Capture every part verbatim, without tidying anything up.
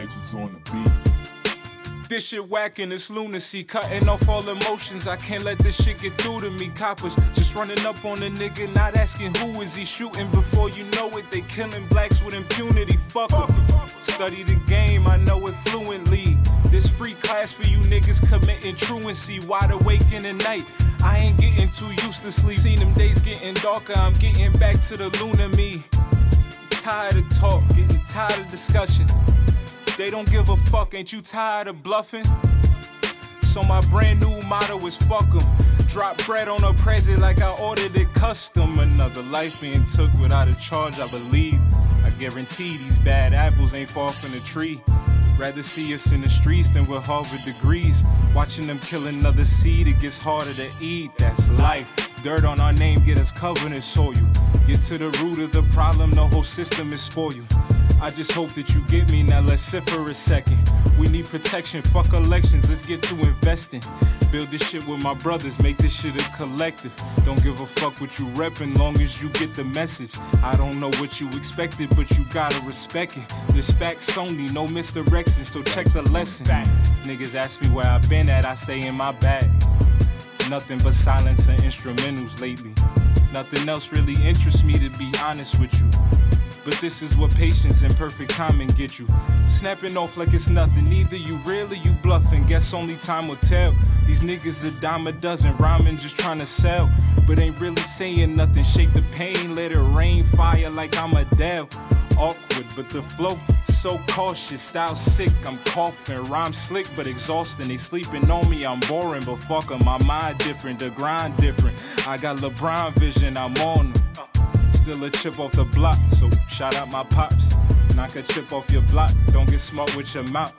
Nigel's on the beat. This shit whacking, it's lunacy, cutting off all emotions. I can't let this shit get through to me. Coppers just running up on a nigga, not asking who is he shooting. Before you know it, they killing blacks with impunity. Fuck 'em. Study the game, I know it fluently. This free class for you niggas committing truancy. Wide awake in the night, I ain't getting too used to sleep. Seen them days getting darker, I'm getting back to the lunar me. Tired of talk, getting tired of discussion. They don't give a fuck, ain't you tired of bluffing? So my brand new motto is fuck 'em. Drop bread on a present like I ordered it custom. Another life being took without a charge, I believe. I guarantee these bad apples ain't far from the tree. Rather see us in the streets than with Harvard degrees. Watching them kill another seed, it gets harder to eat. That's life. Dirt on our name, get us covered in soil. Get to the root of the problem, the whole system is spoiled. I just hope that you get me, now let's sit for a second. We need protection, fuck elections, let's get to investing. Build this shit with my brothers, make this shit a collective. Don't give a fuck what you reppin', long as you get the message. I don't know what you expected, but you gotta respect it. This fact's only, no misdirection, so check the lesson. Niggas ask me where I been at, I stay in my bag. Nothing but silence and instrumentals lately. Nothing else really interests me, to be honest with you. But this is what patience and perfect timing get you. Snapping off like it's nothing, either you real or you bluffing. Guess only time will tell. These niggas a dime a dozen, rhyming just trying to sell. But ain't really saying nothing, shake the pain, let it rain fire like I'm Adele. Awkward, but the flow so cautious, style sick, I'm coughing. Rhyme slick, but exhausting, they sleeping on me, I'm boring. But fuck 'em, my mind different, the grind different. I got LeBron vision, I'm on them. Still a chip off the block, so shout out my pops. Knock a chip off your block, don't get smart with your mouth.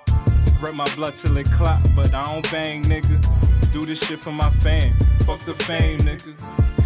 Rep my blood till it clock, but I don't bang, nigga. Do this shit for my fam, fuck the fame, nigga.